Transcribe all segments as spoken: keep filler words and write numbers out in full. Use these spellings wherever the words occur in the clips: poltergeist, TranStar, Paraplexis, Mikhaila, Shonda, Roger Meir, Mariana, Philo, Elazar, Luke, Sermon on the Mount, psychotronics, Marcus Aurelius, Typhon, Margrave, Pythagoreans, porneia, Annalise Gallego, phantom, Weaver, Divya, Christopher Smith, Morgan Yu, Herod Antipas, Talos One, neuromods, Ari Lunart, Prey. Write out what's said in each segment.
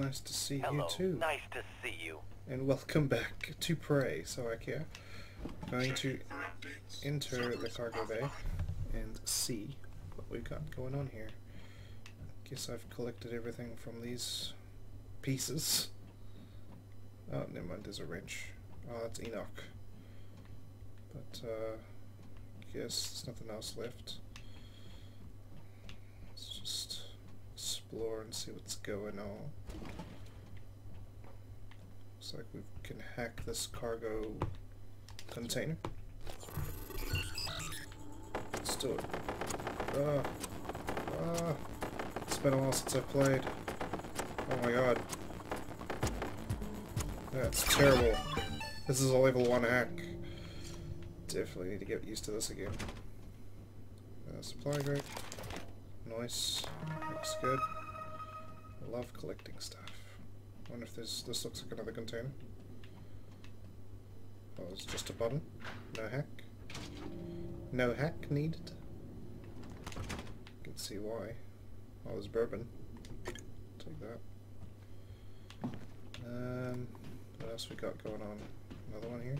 Nice to see Hello. you too. Nice to see you. And welcome back to Prey, so I care. Going to enter the cargo bay and see what we've got going on here. Guess I've collected everything from these pieces. Oh, never mind, there's a wrench. Oh, that's Enoch. But, uh, I guess there's nothing else left. Let's just explore and see what's going on. Looks like we can hack this cargo container. Let's do it. Ah! Ah! It's been a while since I played. Oh my god. That's terrible. This is a level one hack. Definitely need to get used to this again. Uh, supply grate. Nice. Looks good. I love collecting stuff. I wonder if there's, this looks like another container. Oh, it's just a button. No hack. No hack needed. You can see why. Oh, there's bourbon. Take that. Um, what else we got going on? Another one here.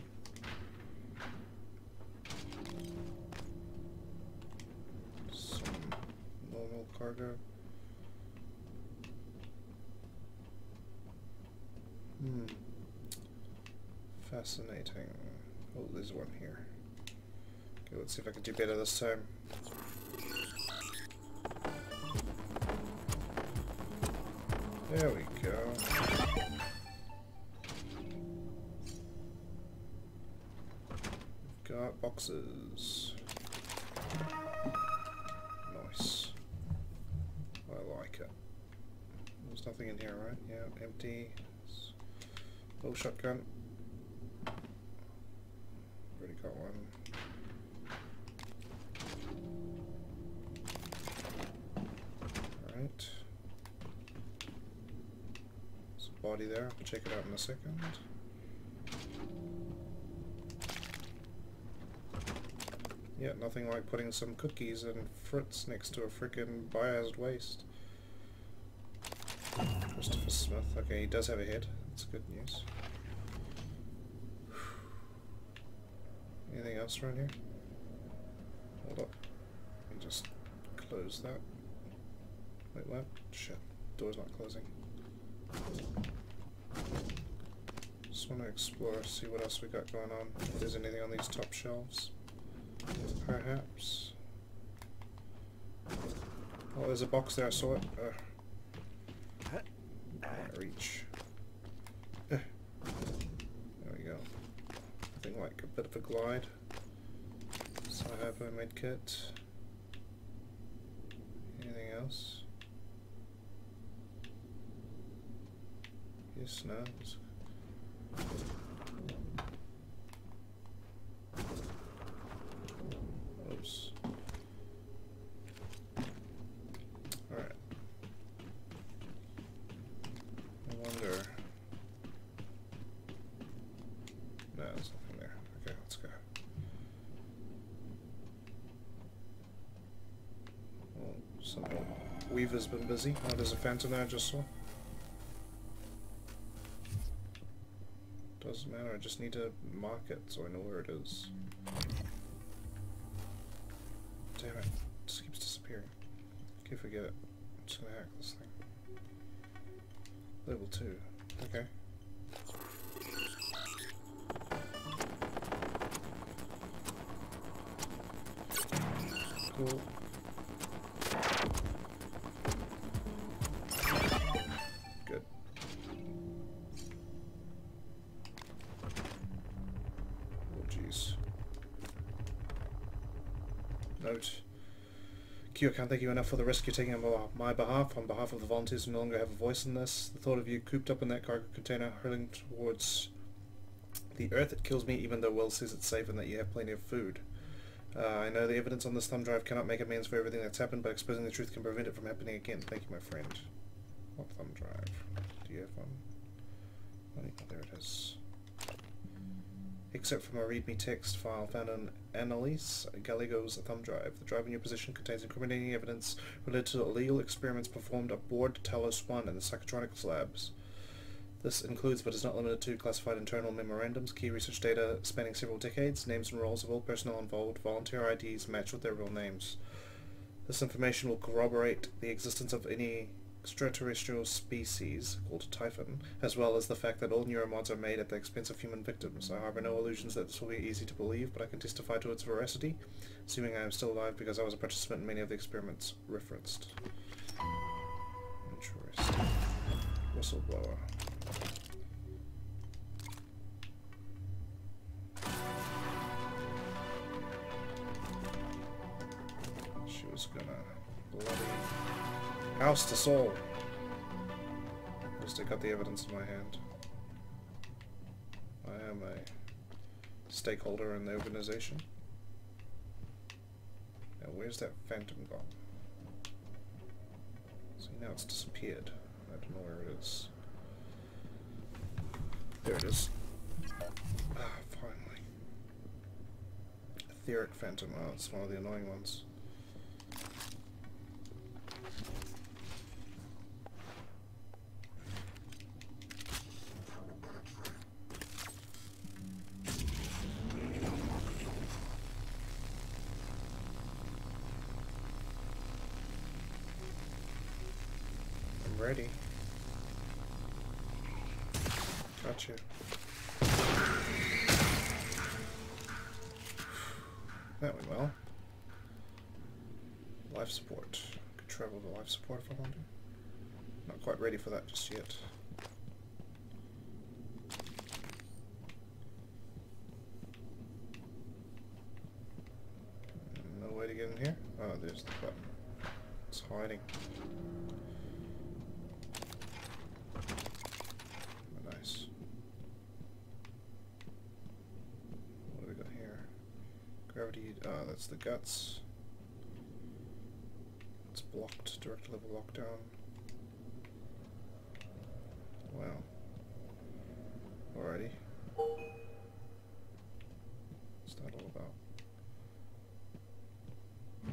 Some normal cargo. Hmm. Fascinating. Oh, there's one here. Okay, let's see if I can do better this time. There we go. We've got boxes. Nice. I like it. There's nothing in here, right? Yeah, empty. Little shotgun. Already got one. Alright. There's a body there. I'll check it out in a second. Yeah, nothing like putting some cookies and fruits next to a frickin' biohazard waste. Christopher Smith. Okay, he does have a head. That's good news. Anything else around here? Hold up. Let me just close that. Wait, what? Shit. Door's not closing. Just want to explore, see what else we got going on. If there's anything on these top shelves. Perhaps. Oh, there's a box there. I saw it. Uh, can't reach. Like a bit of a glide. So I have my medkit. Anything else? Yes, no. Oops. Alright. I wonder. No, it's not. Weaver's been busy. Oh, there's a phantom there I just saw. Doesn't matter, I just need to mark it so I know where it is. Damn it, it just keeps disappearing. Okay, forget it. I'm just gonna hack this thing. Level two. Okay. Cool. I can't thank you enough for the risk you're taking on my behalf. On behalf of the volunteers who no longer have a voice in this, the thought of you cooped up in that cargo container, hurling towards the earth, it kills me even though Will says it's safe and that you have plenty of food. Uh, I know the evidence on this thumb drive cannot make amends for everything that's happened, but exposing the truth can prevent it from happening again. Thank you, my friend. What thumb drive? Do you have one? Oh, there it is. except from a readme text file found on Annalise Gallego's thumb drive. The drive in your possession contains incriminating evidence related to illegal experiments performed aboard Talos One and the psychotronics labs. This includes, but is not limited to, classified internal memorandums, key research data spanning several decades, names and roles of all personnel involved, volunteer I Ds matched with their real names. This information will corroborate the existence of any extraterrestrial species called Typhon, as well as the fact that all neuromods are made at the expense of human victims. I harbor no illusions that this will be easy to believe, but I can testify to its veracity, assuming I am still alive because I was a participant in many of the experiments referenced. Interesting. Whistleblower. She was gonna bloody oust us all. I just got the evidence in my hand. I am a stakeholder in the organization. Now where's that phantom gone? See, now it's disappeared. I don't know where it is. There it is. Ah, finally. Etheric phantom. Oh, it's one of the annoying ones. I'm ready. Gotcha. That went well. Life support. Could travel to life support if I want to. Not quite ready for that just yet. No way to get in here? Oh, there's the button. It's hiding. Ah, that's the guts. It's blocked. Direct level lockdown. Wow. Alrighty. What's that all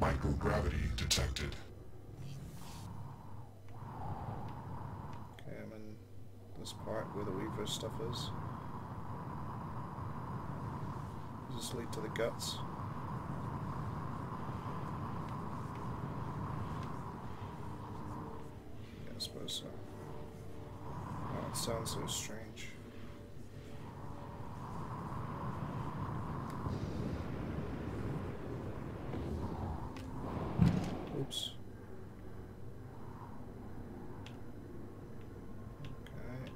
about? Microgravity detected. Okay, I'm in this part where the Weaver stuff is. Does this lead to the guts? I suppose so. Oh, it sounds so strange. Oops. Okay.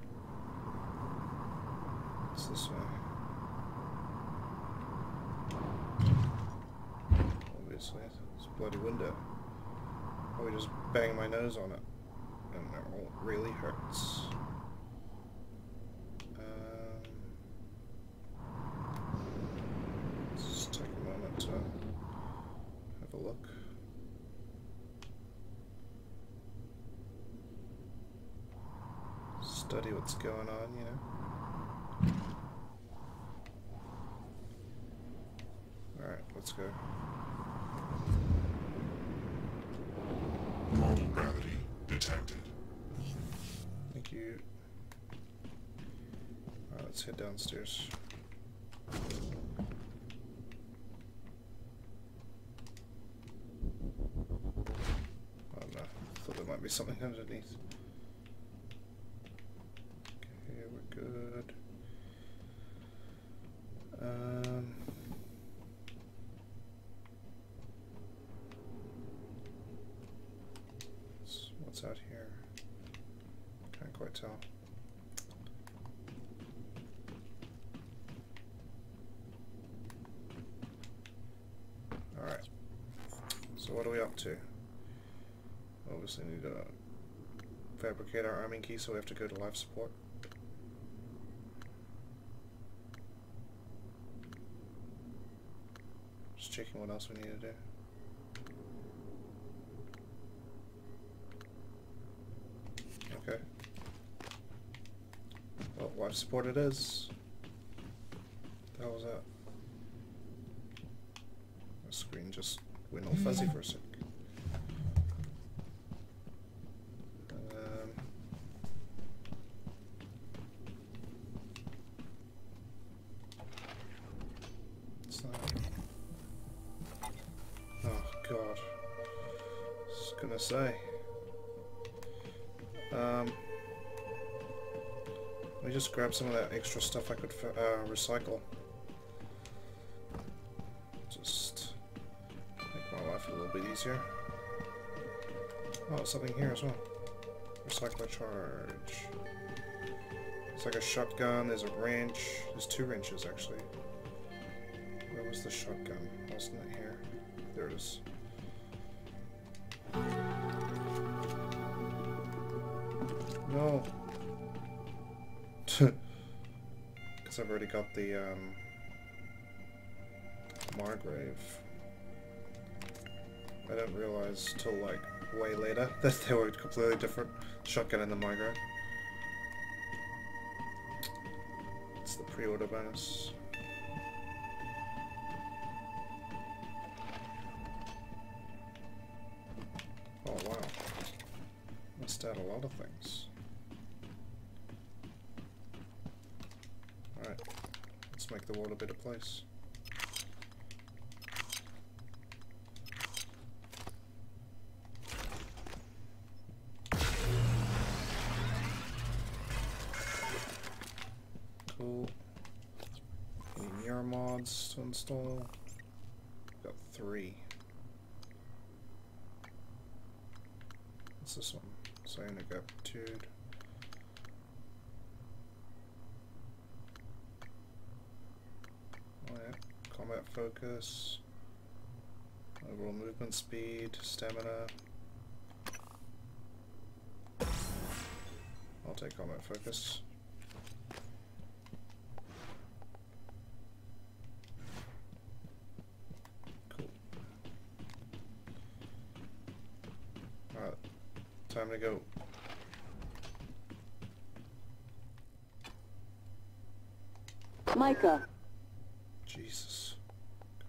It's this way. Obviously, it's a bloody window. I would just bang my nose on it. And it all really hurts. Um, let's just take a moment to have a look. Study what's going on, you know. Alright, let's go. Model gravity detected. Thank you. Alright, let's head downstairs. Oh no, I thought there might be something underneath. Okay, we're good. Um... What's out here? Can't quite tell. Alright. So what are we up to? Obviously need to fabricate our arming key, so we have to go to life support. Just checking what else we need to do. Okay. Well, life support it is. That was went all fuzzy for a sec. Say. Um, let me just grab some of that extra stuff I could uh, recycle. Just make my life a little bit easier. Oh, something here as well. Recycler charge. It's like a shotgun, there's a wrench. There's two wrenches actually. Where was the shotgun? Wasn't it here? There it is. No. Because I've already got the um, Margrave. I didn't realize till like way later that they were completely different. Shotgun and the Margrave. It's the pre-order bonus. Oh wow. Missed out a lot of things. Make the world a better place. Cool. Any neuromods to install? Got three. What's this one? Psionic aptitude. Combat focus, overall movement speed, stamina. I'll take combat focus. Cool. Alright, time to go. Micah. Jesus.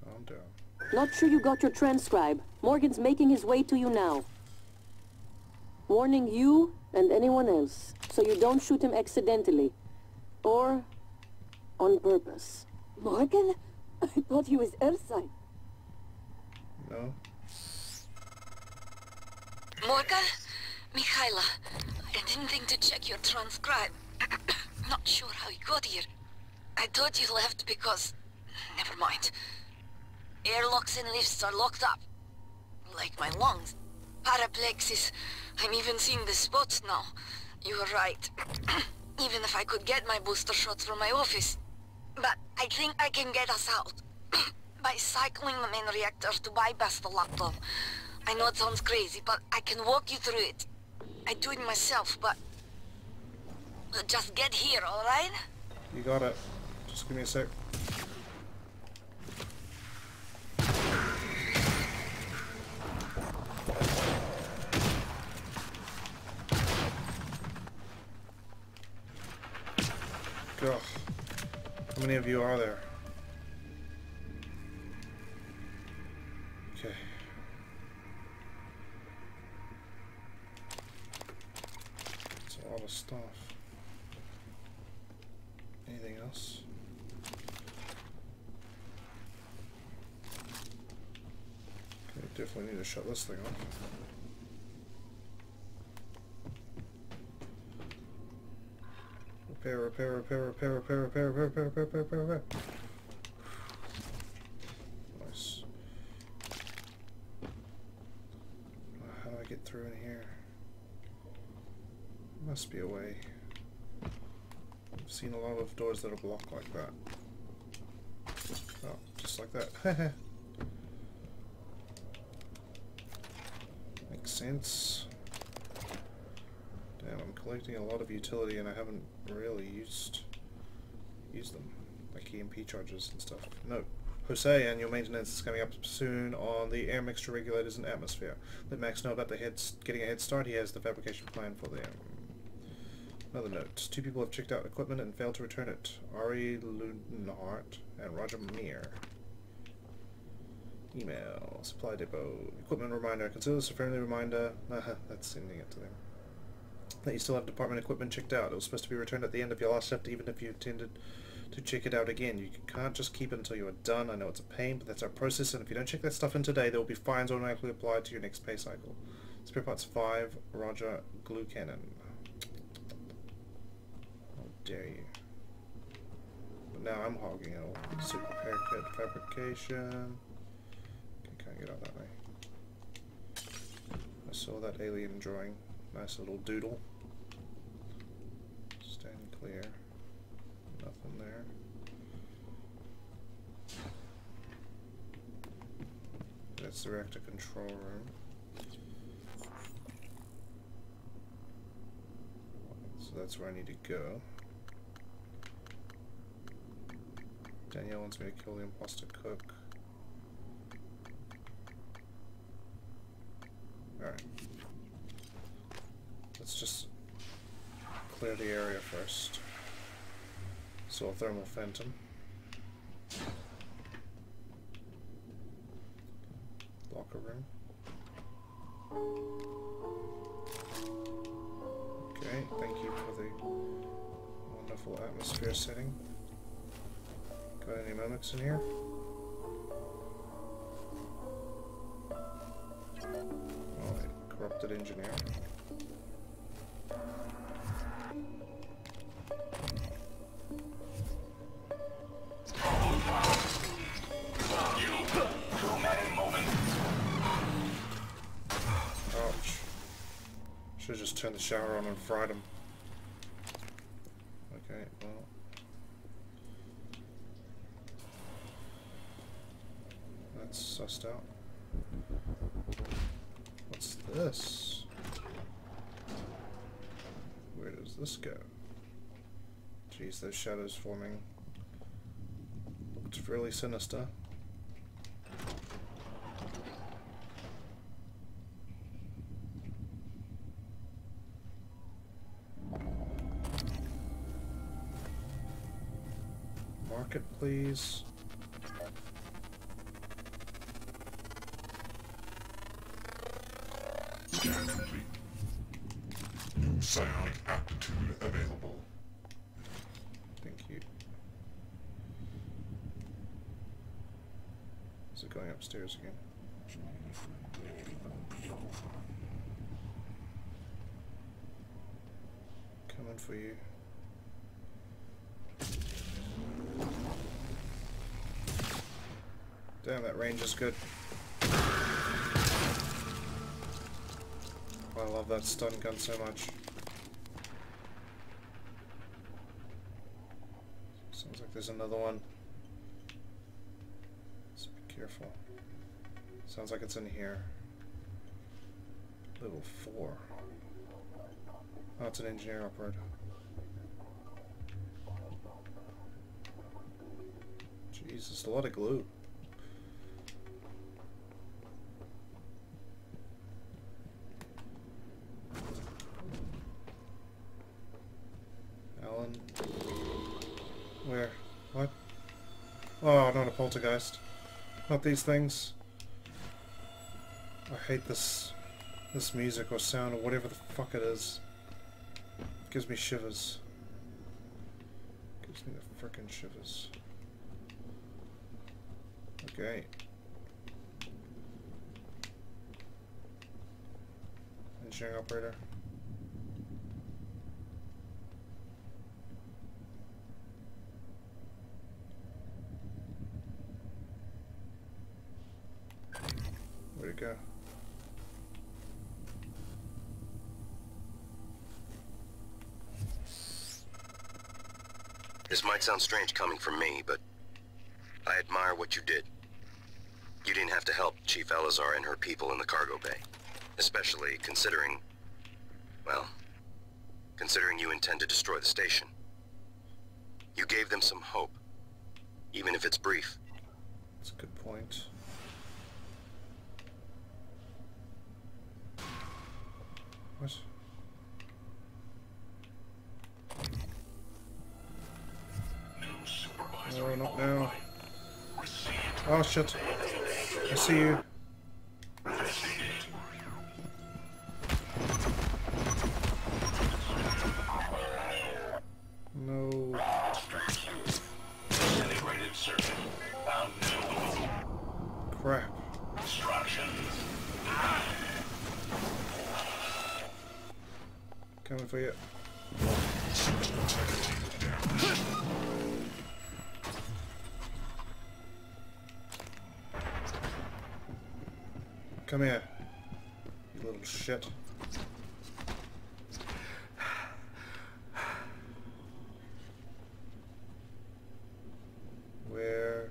Calm down. Not sure you got your transcribe. Morgan's making his way to you now. Warning you and anyone else, so you don't shoot him accidentally. Or on purpose. Morgan? I thought he was Earthside. No. Morgan? Mikhaila. I didn't think to check your transcribe. Not sure how you got here. I thought you left because... Never mind. Airlocks and lifts are locked up. Like my lungs. Paraplexis. I'm even seeing the spots now. You were right. Even if I could get my booster shot from my office. But I think I can get us out. By cycling the main reactor to bypass the laptop. I know it sounds crazy, but I can walk you through it. I do it myself, but... but just get here, alright? You got it. Just give me a sec. Ugh. How many of you are there? Okay. That's a lot of stuff. Anything else? Okay, definitely need to shut this thing off. Repair, repair, repair, repair, repair, repair, repair, repair, repair, repair, repair. Nice. How do I get through in here? Must be a way. I've seen a lot of doors that are blocked like that. Oh, just like that. Makes sense. Damn, I'm collecting a lot of utility and I haven't really used used them. Like E M P charges and stuff. No. Jose, annual maintenance is coming up soon on the air mixture regulators and atmosphere. Let Max know about the heads getting a head start. He has the fabrication plan for the air. Another note. Two people have checked out equipment and failed to return it. Ari Lunart and Roger Meir. Email, supply depot, equipment reminder. Consider this a friendly reminder. Uh-huh, that's sending it to them. That you still have department equipment checked out. It was supposed to be returned at the end of your last shift, even if you intended to check it out again. You can't just keep it until you are done. I know it's a pain, but that's our process, and if you don't check that stuff in today, there will be fines automatically applied to your next pay cycle. Spare parts five, Roger Glue Cannon. How dare you. But now I'm hogging it all. Super repair kit, fabrication. Okay, can't get out that way. I saw that alien drawing. Nice little doodle. Stand clear. Nothing there. That's the reactor control room. So that's where I need to go. Danielle wants me to kill the imposter cook. Alright. Let's just clear the area first. So a thermal phantom. Locker room. Okay, thank you for the wonderful atmosphere setting. Got any mimics in here? Alright, corrupted engineer. Should've just turned the shower on and fried him. Okay, well. That's sussed out. What's this? Where does this go? Jeez, those shadows forming looked really sinister. Market, please. Scan complete. New psionic aptitude available. Thank you. Is it going upstairs again? Coming for you. Damn, that range is good. I love that stun gun so much. Sounds like there's another one. So be careful. Sounds like it's in here. Level four. Oh, it's an engineer operator. Jesus, a lot of glue. Poltergeist. Not these things. I hate this this music or sound or whatever the fuck it is. It gives me shivers. It gives me the frickin' shivers. Okay. Engineering operator. Where'd it go? This might sound strange coming from me, but I admire what you did. You didn't have to help Chief Elazar and her people in the cargo bay. Especially considering, well, considering you intend to destroy the station. You gave them some hope, even if it's brief. That's a good point. What? No, not now. Oh shit. I see you. No. Disintegrated circuit. Bound new. Crap. Destruction. Coming for you. Come here, you little shit. Where?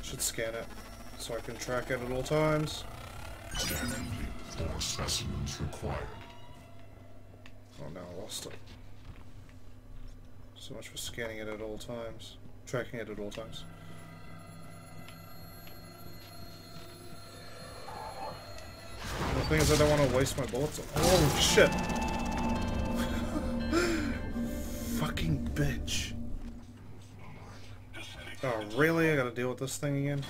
Should scan it so I can track it at all times. Scan complete. More specimens required. Oh no, I lost it. So much for scanning it at all times. Tracking it at all times. The thing is, I don't want to waste my bullets. Oh shit! Fucking bitch! Oh really? I gotta deal with this thing again?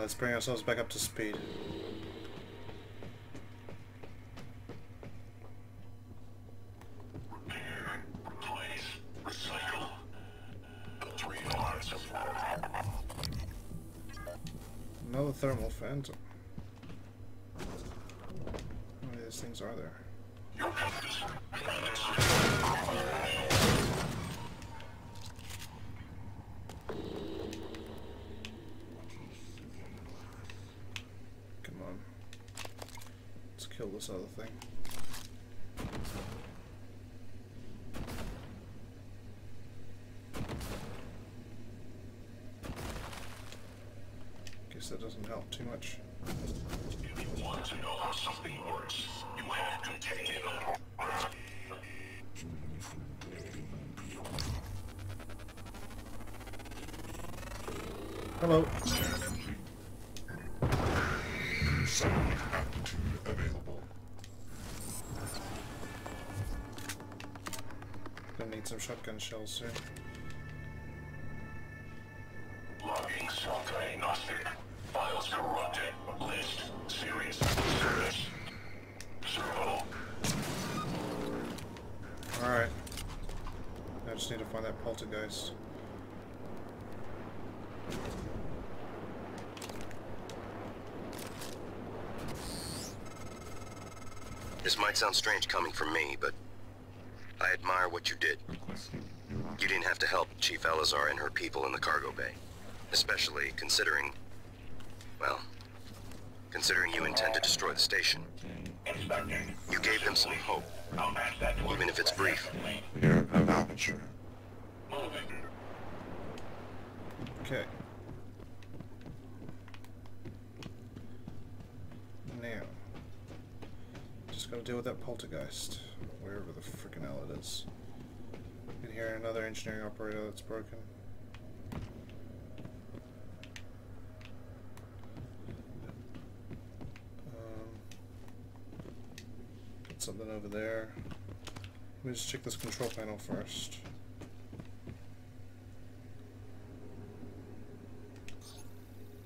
Let's bring ourselves back up to speed. Repair, replace, recycle. The three R's of life. Another thermal phantom. How many of these things are there? Your compass. This other thing. Guess that doesn't help too much. If you want to know how something works, you have to take it on. Hello. Some shotgun shells soon. Logging soft diagnostic. Files corrupted. List. Serious. Service. Servo. Alright. I just need to find that poltergeist. This might sound strange coming from me, but I admire what you did. You didn't have to help Chief Elazar and her people in the cargo bay. Especially considering... well... considering you intend to destroy the station. You gave them some hope. Even if it's brief. You're an amateur. Okay. Now... just gotta deal with that poltergeist. Wherever the frickin' hell it is. And here another engineering operator that's broken. Um, got something over there. Let me just check this control panel first.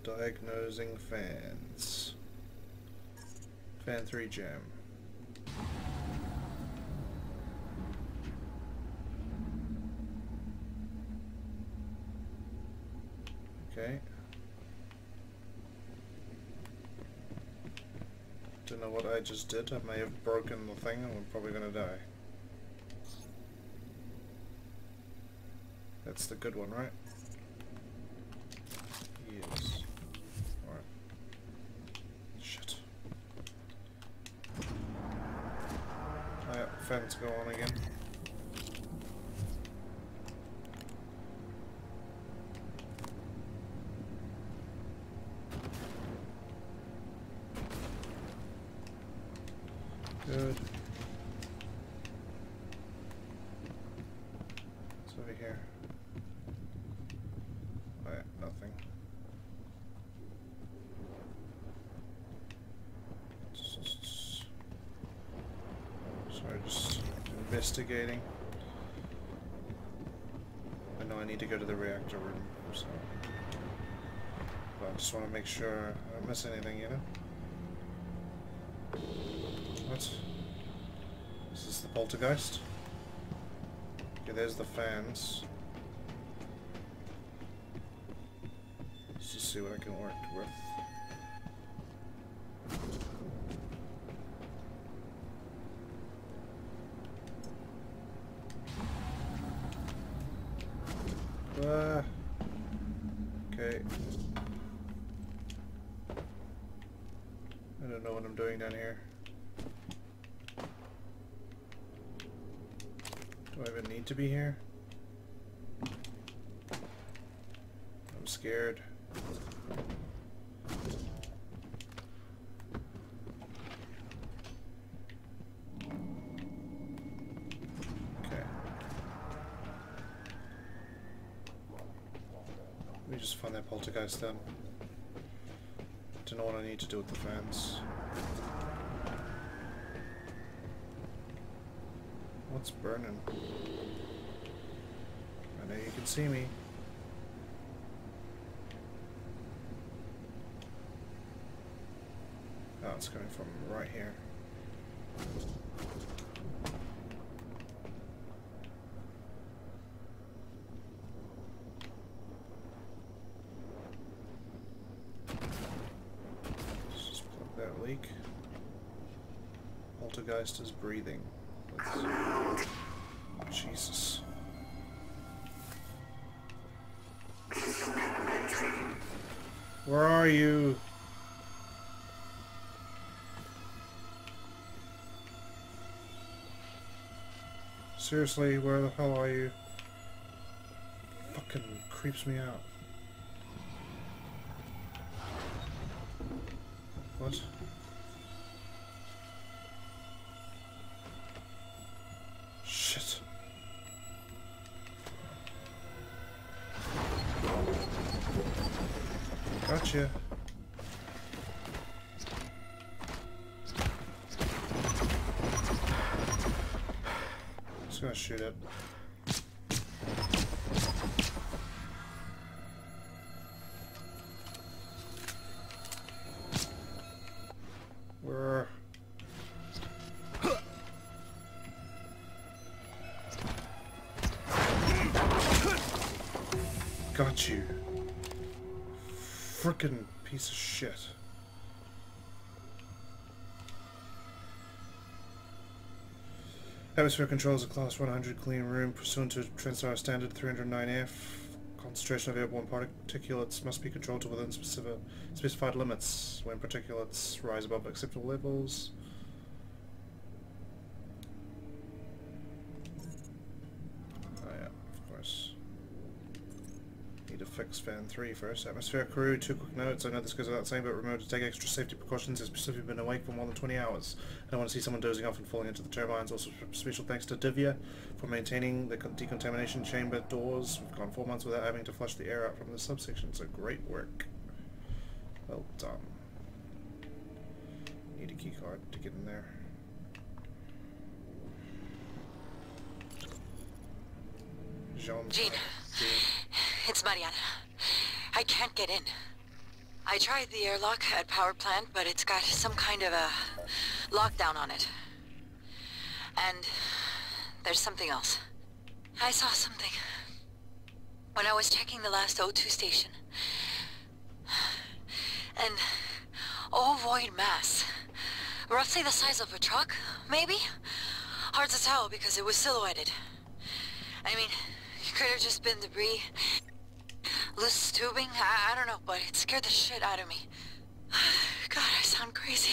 Diagnosing fans. Fan three jam. Okay. Don't know what I just did. I may have broken the thing and we're probably gonna die. That's the good one, right? Yes. Alright. Shit. Oh yeah, fans go on again. Good. What's over here? Oh yeah, nothing. Sorry, just investigating. I know I need to go to the reactor room, so... But I just want to make sure I don't miss anything, you know? What? Is this the poltergeist? Okay, there's the fans. Let's just see what I can work with. Uh, okay. I don't know what I'm doing down here. Do I even need to be here? I'm scared. Poltergeist then. Don't know what I need to do with the fans. What's burning? I know you can see me. Oh, it's coming from right here. Poltergeist is breathing. Let's... Jesus. Where are you? Seriously, where the hell are you? Fucking creeps me out. What? Gotcha. Just gonna shoot it. We're... Got you. Frickin' piece of shit. Atmosphere controls a class one hundred clean room pursuant to TranStar standard three oh nine F. Concentration of airborne particulates must be controlled to within specific, specified limits when particulates rise above acceptable levels. Fix fan three first. Atmospheric crew, two quick notes. I know this goes without saying, but remember to take extra safety precautions as specifically been awake for more than twenty hours. I don't want to see someone dozing off and falling into the turbines. Also, special thanks to Divya for maintaining the decontamination chamber doors. We've gone four months without having to flush the air out from this subsection, so great work. Well done. Need a key card to get in there. Jean Gina. It's Mariana. I can't get in. I tried the airlock at power plant, but it's got some kind of a lockdown on it. And there's something else. I saw something when I was checking the last O two station. An ovoid mass. Roughly the size of a truck, maybe? Hard to tell because it was silhouetted. I mean, it could have just been debris. Loose tubing? I, I don't know, but it scared the shit out of me. God, I sound crazy.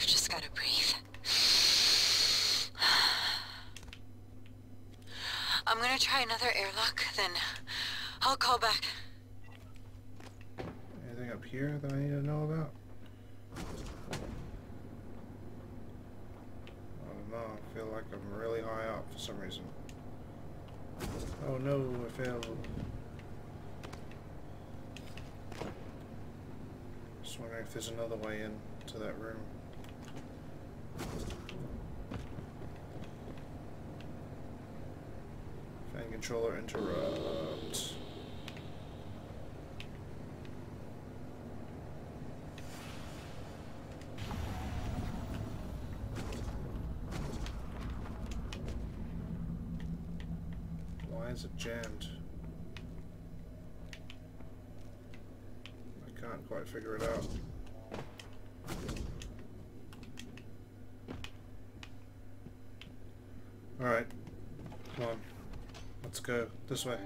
Just gotta breathe. I'm gonna try another airlock, then I'll call back. Anything up here that I need to know about? know, I feel like I'm really high up for some reason. Oh no, I failed. Just wondering if there's another way in to that room. Fan controller interrupt. Why is it jammed? I can't quite figure it out. Alright, come on, let's go this way.